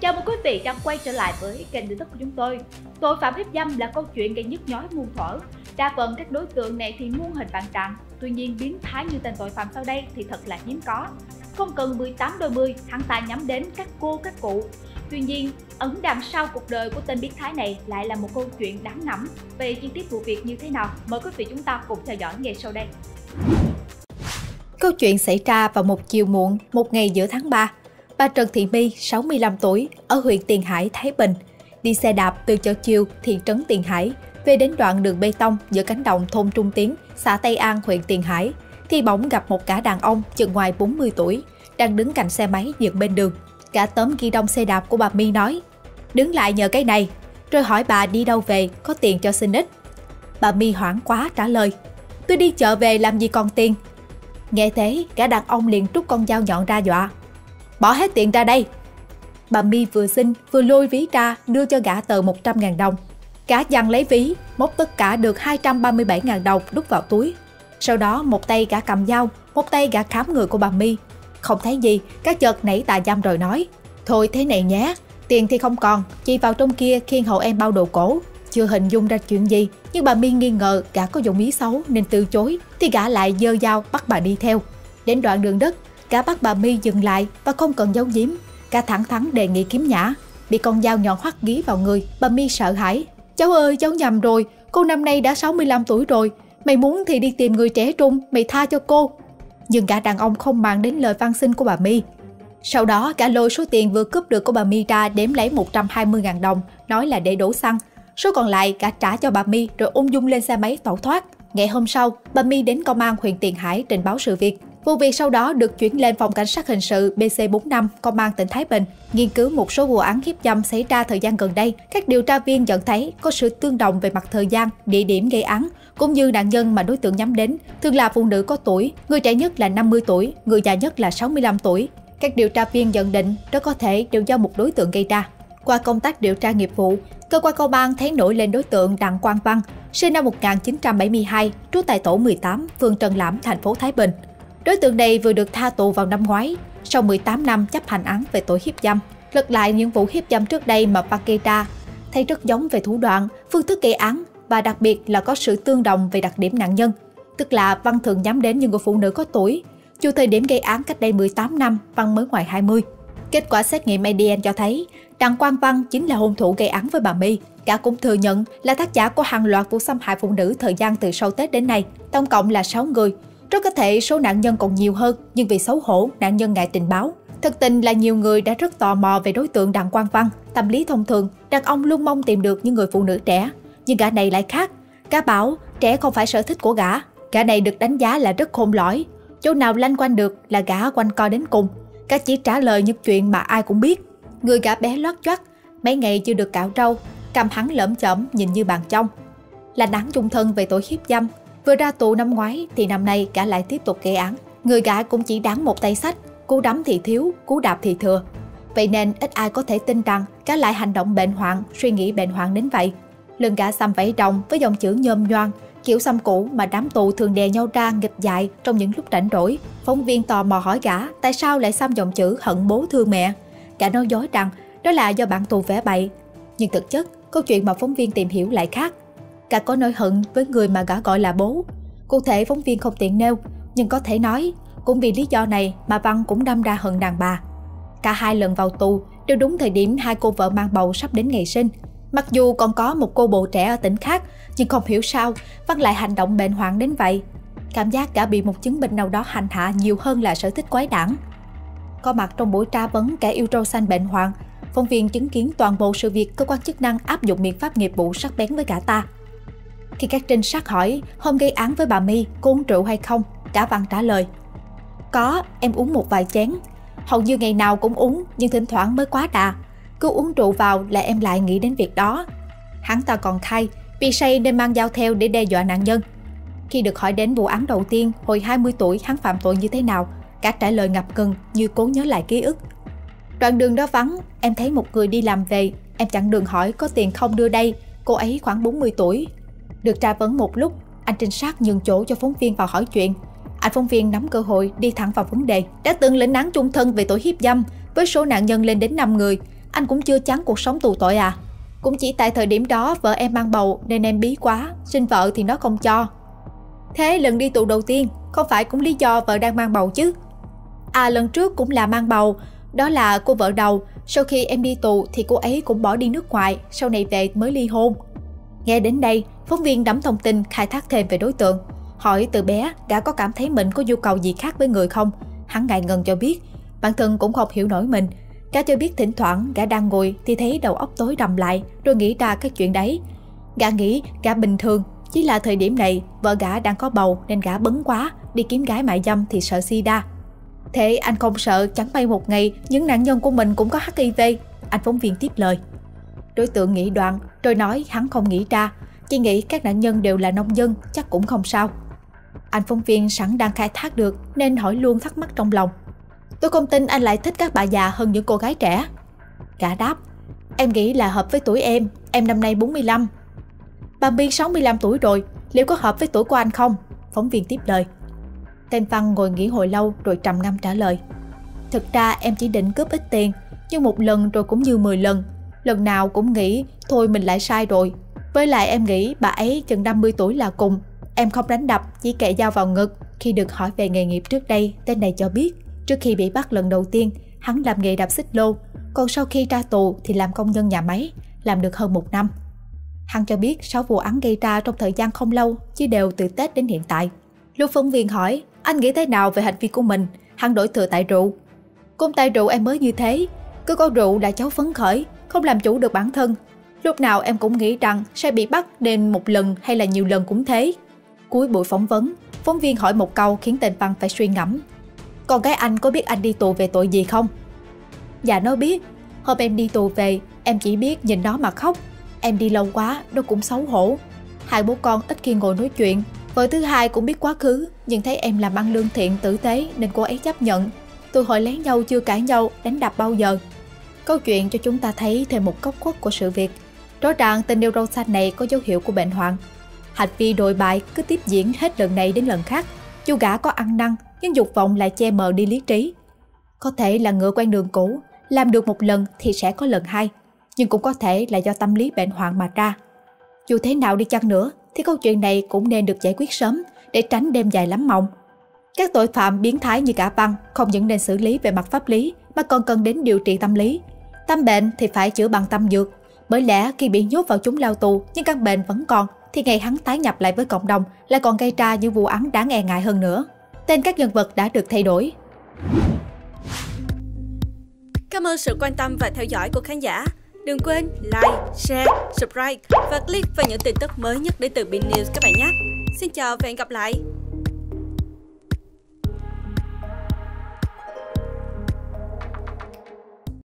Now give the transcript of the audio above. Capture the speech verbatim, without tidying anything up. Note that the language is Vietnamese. Chào mừng quý vị đang quay trở lại với kênh YouTube của chúng tôi. Tội phạm hiếp dâm là câu chuyện gây nhức nhói muôn thuở. Đa phần các đối tượng này thì muôn hình vạn trạng, tuy nhiên biến thái như tên tội phạm sau đây thì thật là hiếm có. Không cần mười tám đôi mươi, hắn ta nhắm đến các cô các cụ. Tuy nhiên, ẩn đằng sau cuộc đời của tên biến thái này lại là một câu chuyện đáng ngẫm. Về chi tiết vụ việc như thế nào, mời quý vị chúng ta cùng theo dõi ngay sau đây. Câu chuyện xảy ra vào một chiều muộn, một ngày giữa tháng ba. Bà Trần Thị My, sáu mươi lăm tuổi, ở huyện Tiền Hải, Thái Bình, đi xe đạp từ chợ Chiều, thị trấn Tiền Hải, về đến đoạn đường bê tông giữa cánh đồng thôn Trung Tiến, xã Tây An, huyện Tiền Hải, thì bỗng gặp một gã đàn ông chừng ngoài bốn mươi tuổi, đang đứng cạnh xe máy dựng bên đường. Gã tóm ghi đông xe đạp của bà My nói, đứng lại nhờ cái này, rồi hỏi bà đi đâu về, có tiền cho xin ít. Bà My hoảng quá trả lời, tôi đi chợ về làm gì còn tiền. Nghe thế, gã đàn ông liền rút con dao nhọn ra dọa, bỏ hết tiền ra đây. Bà My vừa xin vừa lôi ví ra đưa cho gã tờ một trăm nghìn đồng. Gã giằng lấy ví, móc tất cả được hai trăm ba mươi bảy nghìn đồng đút vào túi. Sau đó một tay gã cầm dao, một tay gã khám người của bà My. Không thấy gì, gã chợt nảy tà dâm rồi nói, thôi thế này nhé, tiền thì không còn, chị vào trong kia khiêng hộ em bao đồ cổ. Chưa hình dung ra chuyện gì, nhưng bà My nghi ngờ gã có dụng ý xấu nên từ chối, thì gã lại giơ dao bắt bà đi theo. Đến đoạn đường đất, gã bắt bà My dừng lại và không cần giấu giếm, gã thẳng thắn đề nghị kiếm nhã. Bị con dao nhọn hoắt gí vào người, bà My sợ hãi, cháu ơi cháu nhầm rồi, cô năm nay đã sáu mươi lăm tuổi rồi, mày muốn thì đi tìm người trẻ trung, mày tha cho cô. Nhưng gã đàn ông không màng đến lời van xin của bà My. Sau đó gã lôi số tiền vừa cướp được của bà My ra đếm lấy một trăm hai mươi nghìn đồng, nói là để đổ xăng. Số còn lại gã trả cho bà My rồi ung dung lên xe máy tẩu thoát. Ngày hôm sau, bà My đến công an huyện Tiền Hải trình báo sự việc. Vụ việc sau đó được chuyển lên phòng cảnh sát hình sự B C bốn mươi lăm, công an tỉnh Thái Bình, nghiên cứu một số vụ án hiếp dâm xảy ra thời gian gần đây. Các điều tra viên nhận thấy có sự tương đồng về mặt thời gian, địa điểm gây án, cũng như nạn nhân mà đối tượng nhắm đến thường là phụ nữ có tuổi, người trẻ nhất là năm mươi tuổi, người già nhất là sáu mươi lăm tuổi. Các điều tra viên nhận định rất có thể đều do một đối tượng gây ra. Qua công tác điều tra nghiệp vụ, cơ quan công an thấy nổi lên đối tượng Đặng Quang Văn, sinh năm một nghìn chín trăm bảy mươi hai, trú tại tổ mười tám, phường Trần Lãm, thành phố Thái Bình. Đối tượng này vừa được tha tù vào năm ngoái, sau mười tám năm chấp hành án về tội hiếp dâm. Lật lại những vụ hiếp dâm trước đây mà Văn gây ra, thấy rất giống về thủ đoạn, phương thức gây án và đặc biệt là có sự tương đồng về đặc điểm nạn nhân. Tức là Văn thường nhắm đến những người phụ nữ có tuổi. Dù thời điểm gây án cách đây mười tám năm, Văn mới ngoài hai mươi. Kết quả xét nghiệm A D N cho thấy Đặng Quang Văn chính là hung thủ gây án với bà My. Gã cũng thừa nhận là tác giả của hàng loạt vụ xâm hại phụ nữ thời gian từ sau Tết đến nay, tổng cộng là sáu người. Rất có thể số nạn nhân còn nhiều hơn, nhưng vì xấu hổ, nạn nhân ngại trình báo. Thực tình là nhiều người đã rất tò mò về đối tượng Đặng Quang Văn. Tâm lý thông thường, đàn ông luôn mong tìm được những người phụ nữ trẻ. Nhưng gã này lại khác. Gã bảo trẻ không phải sở thích của gã. Gã này được đánh giá là rất khôn lõi. Chỗ nào lanh quanh được là gã quanh co đến cùng. Gã chỉ trả lời những chuyện mà ai cũng biết. Người gã bé loát choắt, mấy ngày chưa được cạo râu, cằm hắn lởm chởm nhìn như bàn trong. Là đáng chung thân về tội hiếp dâm. Vừa ra tù năm ngoái thì năm nay gã lại tiếp tục gây án. Người gã cũng chỉ đáng một tay sách, cú đấm thì thiếu, cú đạp thì thừa. Vậy nên ít ai có thể tin rằng gã lại hành động bệnh hoạn, suy nghĩ bệnh hoạn đến vậy. Lưng gã xăm vảy rồng với dòng chữ nhôm nhoang, kiểu xăm cũ mà đám tù thường đè nhau ra nghịch dại trong những lúc rảnh rỗi. Phóng viên tò mò hỏi gã tại sao lại xăm dòng chữ hận bố thương mẹ. Gã nói dối rằng đó là do bạn tù vẽ bậy. Nhưng thực chất, câu chuyện mà phóng viên tìm hiểu lại khác. Gã có nỗi hận với người mà gã gọi là bố. Cụ thể phóng viên không tiện nêu, nhưng có thể nói cũng vì lý do này mà Văn cũng đâm ra hận đàn bà. Cả hai lần vào tù đều đúng thời điểm hai cô vợ mang bầu sắp đến ngày sinh. Mặc dù còn có một cô bồ trẻ ở tỉnh khác, nhưng không hiểu sao Văn lại hành động bệnh hoạn đến vậy. Cảm giác gã bị một chứng bệnh nào đó hành hạ nhiều hơn là sở thích quái đản. Có mặt trong buổi tra vấn kẻ yêu râu xanh bệnh hoạn, phóng viên chứng kiến toàn bộ sự việc cơ quan chức năng áp dụng biện pháp nghiệp vụ sắc bén với gã ta. Khi các trinh sát hỏi hôm gây án với bà My có uống rượu hay không, cả Văn trả lời, có, em uống một vài chén. Hầu như ngày nào cũng uống, nhưng thỉnh thoảng mới quá đà. Cứ uống rượu vào là em lại nghĩ đến việc đó. Hắn ta còn khai, vì say nên mang dao theo để đe dọa nạn nhân. Khi được hỏi đến vụ án đầu tiên, hồi hai mươi tuổi hắn phạm tội như thế nào, cả trả lời ngập ngừng như cố nhớ lại ký ức. Đoạn đường đó vắng, em thấy một người đi làm về, em chặn đường hỏi có tiền không đưa đây, cô ấy khoảng bốn mươi tuổi. Được tra vấn một lúc, anh trinh sát nhường chỗ cho phóng viên vào hỏi chuyện. Anh phóng viên nắm cơ hội đi thẳng vào vấn đề. Đã từng lĩnh án chung thân về tội hiếp dâm với số nạn nhân lên đến năm người. anh cũng chưa chán cuộc sống tù tội à? Cũng chỉ tại thời điểm đó vợ em mang bầu nên em bí quá, sinh vợ thì nó không cho. Thế lần đi tù đầu tiên không phải cũng lý do vợ đang mang bầu chứ? À, lần trước cũng là mang bầu, đó là cô vợ đầu. Sau khi em đi tù thì cô ấy cũng bỏ đi nước ngoài, sau này về mới ly hôn. Nghe đến đây, phóng viên nắm thông tin khai thác thêm về đối tượng. Hỏi từ bé gã có cảm thấy mình có nhu cầu gì khác với người không? Hắn ngại ngần cho biết, bản thân cũng không hiểu nổi mình. Gã cho biết thỉnh thoảng gã đang ngồi thì thấy đầu óc tối đầm lại rồi nghĩ ra cái chuyện đấy. Gã nghĩ gã bình thường, chỉ là thời điểm này vợ gã đang có bầu nên gã bấn quá, đi kiếm gái mại dâm thì sợ sida. Thế anh không sợ chẳng may một ngày những nạn nhân của mình cũng có hát i vê? Anh phóng viên tiếp lời. Đối tượng nghĩ đoạn rồi nói hắn không nghĩ ra, chỉ nghĩ các nạn nhân đều là nông dân, chắc cũng không sao. Anh phóng viên sẵn đang khai thác được nên hỏi luôn thắc mắc trong lòng. Tôi không tin anh lại thích các bà già hơn những cô gái trẻ. Gã đáp, em nghĩ là hợp với tuổi em, em năm nay bốn mươi lăm. Bà Biên sáu mươi lăm tuổi rồi, liệu có hợp với tuổi của anh không? Phóng viên tiếp lời. Tên Văn ngồi nghỉ hồi lâu rồi trầm ngâm trả lời. Thực ra em chỉ định cướp ít tiền, nhưng một lần rồi cũng như mười lần. Lần nào cũng nghĩ thôi mình lại sai rồi. Với lại em nghĩ bà ấy chừng năm mươi tuổi là cùng. Em không đánh đập, chỉ kệ dao vào ngực. Khi được hỏi về nghề nghiệp trước đây, tên này cho biết trước khi bị bắt lần đầu tiên, hắn làm nghề đạp xích lô. Còn sau khi ra tù thì làm công nhân nhà máy, làm được hơn một năm. Hắn cho biết sáu vụ án gây ra trong thời gian không lâu, chứ đều từ Tết đến hiện tại. Lúc phóng viên hỏi, anh nghĩ thế nào về hành vi của mình? Hắn đổ thừa tại rượu. Cũng tại rượu em mới như thế. Cứ có rượu là cháu phấn khởi, không làm chủ được bản thân. Lúc nào em cũng nghĩ rằng sẽ bị bắt nên một lần hay là nhiều lần cũng thế. Cuối buổi phỏng vấn, phóng viên hỏi một câu khiến tên Văn phải suy ngẫm. Con gái anh có biết anh đi tù về tội gì không? Dạ nó biết. Hôm em đi tù về, em chỉ biết nhìn nó mà khóc. Em đi lâu quá, nó cũng xấu hổ. Hai bố con ít khi ngồi nói chuyện. Vợ thứ hai cũng biết quá khứ, nhưng thấy em làm ăn lương thiện tử tế nên cô ấy chấp nhận. Tụi hồi lén nhau chưa cãi nhau, đánh đập bao giờ. Câu chuyện cho chúng ta thấy thêm một góc khuất của sự việc. Rõ ràng tình yêu râu xanh này có dấu hiệu của bệnh hoạn. Hành vi đồi bại cứ tiếp diễn hết lần này đến lần khác. Dù gã có ăn năn nhưng dục vọng lại che mờ đi lý trí. Có thể là ngựa quen đường cũ, làm được một lần thì sẽ có lần hai, nhưng cũng có thể là do tâm lý bệnh hoạn mà ra. Dù thế nào đi chăng nữa thì câu chuyện này cũng nên được giải quyết sớm để tránh đêm dài lắm mộng. Các tội phạm biến thái như cả Văn không những nên xử lý về mặt pháp lý mà còn cần đến điều trị tâm lý. Tâm bệnh thì phải chữa bằng tâm dược, bởi lẽ khi bị nhốt vào chúng lao tù nhưng căn bệnh vẫn còn thì ngày hắn tái nhập lại với cộng đồng lại còn gây ra những vụ án đáng e ngại hơn nữa. Tên các nhân vật đã được thay đổi. Cảm ơn sự quan tâm và theo dõi của khán giả. Đừng quên like, share, subscribe và click vào những tin tức mới nhất đến từ Pin News các bạn nhé. Xin chào và hẹn gặp lại.